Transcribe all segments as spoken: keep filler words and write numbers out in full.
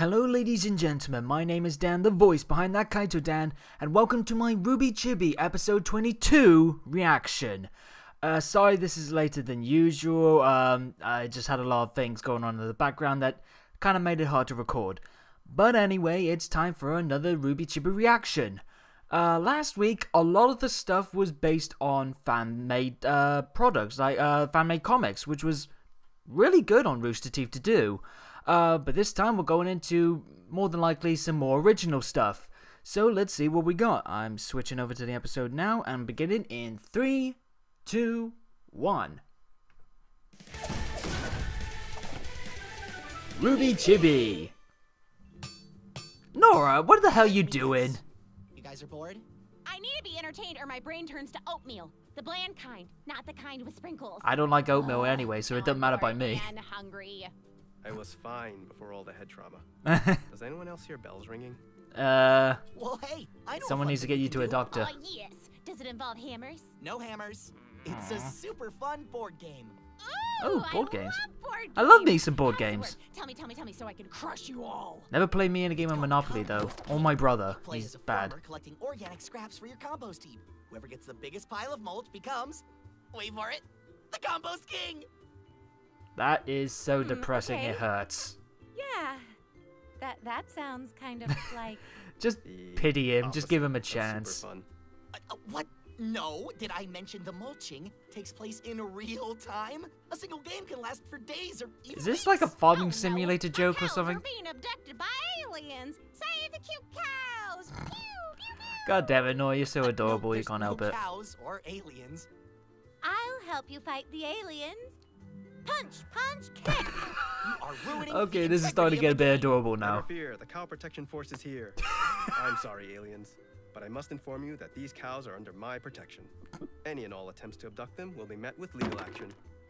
Hello ladies and gentlemen, my name is Dan, the voice behind that Kaito Dan, and welcome to my R W B Y Chibi episode twenty-two reaction. Uh, sorry this is later than usual, um, I just had a lot of things going on in the background that kind of made it hard to record. But anyway, it's time for another R W B Y Chibi reaction. Uh, last week, a lot of the stuff was based on fan-made uh, products, like uh, fan-made comics, which was really good on Rooster Teeth to do. Uh, but this time we're going into, more than likely, some more original stuff. So let's see what we got. I'm switching over to the episode now and beginning in three, two, one. R W B Y Chibi! Nora, what the hell are you doing? You guys are bored? I need to be entertained or my brain turns to oatmeal. The bland kind, not the kind with sprinkles. I don't like oatmeal anyway, so it doesn't matter by me. I'm hungry. I was fine before all the head trauma. Does anyone else hear bells ringing? Uh. Well, hey, I don't someone needs to get you to a doctor. Oh, yes. Does it involve hammers? No hammers. It's a super fun board game. Ooh, oh, board I games. Love board games. I love me some board Password. games. Tell me, tell me, tell me, so I can crush you all. Never play me in a game of Monopoly though. Or my brother. He's bad. Collecting organic scraps for your compost heap. Whoever gets the biggest pile of mulch becomes, wait for it, the compost king. That is so depressing, mm, okay. It hurts. Yeah, that that sounds kind of like... Just pity him, oh, just give him a chance. Super fun. Uh, uh, what? No, did I mention the mulching takes place in real time? A single game can last for days or even Is this weeks? like a farming oh, simulator no. joke or something? Cows are being abducted by aliens. Save the cute cows. Pew, pew, pew. God damn it, Noah, you're so adorable, uh, no, you can't no help it. Cows or aliens. I'll help you fight the aliens. Punch, punch, kick. You are ruining okay, this is starting to get a bit adorable now. Interfere, the cow protection force is here. I'm sorry, aliens, but I must inform you that these cows are under my protection. Any and all attempts to abduct them will be met with legal action.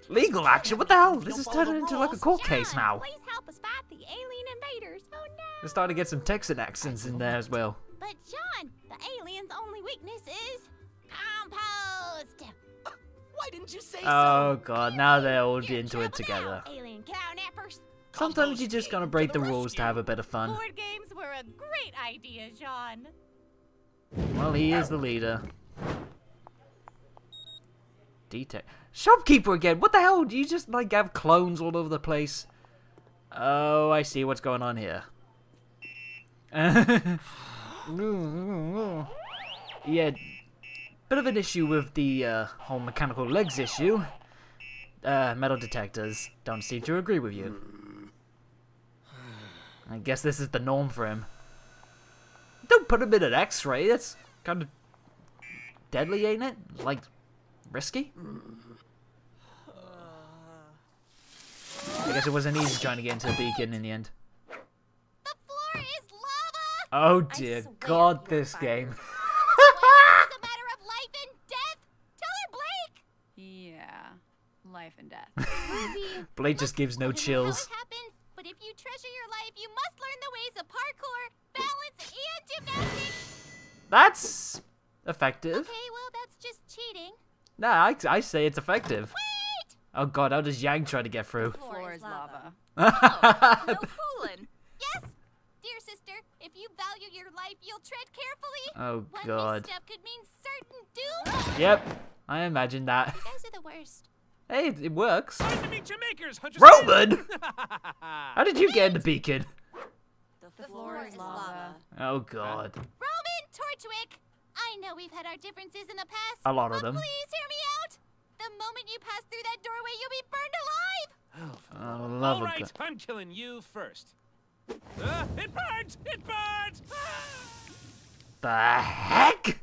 Legal action? What the hell? This is turning into like a court case now. Please help us fight the alien invaders. Oh no! They're starting to get some Texan accents in there as well. But John, the aliens' only weakness is compost. Why didn't you say oh so? God, now they're all Get into it together. Alien cownappers. Sometimes you're just gonna break the, the rules to have a bit of fun. Board games were a great idea, John. Well, he is the leader. Detect shopkeeper again. What the hell? Do you just like have clones all over the place? Oh, I see what's going on here. Yeah. Bit of an issue with the uh, whole mechanical legs issue. Uh, metal detectors don't seem to agree with you. I guess this is the norm for him. Don't put him in an x-ray, that's kind of deadly, ain't it? Like, risky? I guess it wasn't easy trying to get into the beacon in the end. The floor is lava! Oh dear God, this game. Life and death. Blade just gives no chills. Happened, but if you treasure your life, you must learn the ways of parkour, balance, and gymnastics. That's effective. Okay, well, that's just cheating. Nah, I, I say it's effective. Wait! Oh God, how does Yang try to get through? The floor is lava. Oh, no fooling. Yes, dear sister, if you value your life, you'll tread carefully. Oh One God. One could mean certain doom. Yep, I imagine that. You guys are the worst. Hey, it works. Nice to meet your makers, Roman! How did you get in the beacon? The floor is lava. Oh, God. Roman Torchwick! I know we've had our differences in the past. A lot of them. Please hear me out! The moment you pass through that doorway, you'll be burned alive! Oh, for love of God. Alright, I'm killing you first. Uh, it burns! It burns! The heck?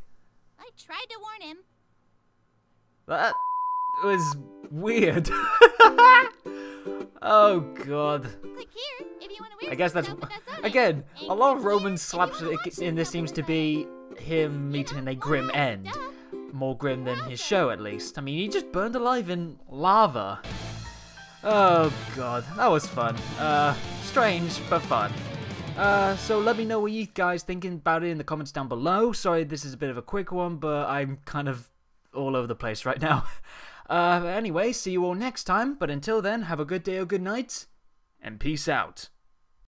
I tried to warn him. That was... weird. Oh God. Click here if you want to I guess that's again a lot of Roman slaps in this seems to be him meeting a grim end, more grim than his show at least. I mean, he just burned alive in lava. Oh God, that was fun. Uh, strange but fun. Uh, so let me know what you guys thinking about it in the comments down below. Sorry, this is a bit of a quick one, but I'm kind of all over the place right now. Uh, anyway, see you all next time, but until then, have a good day or good night, and peace out.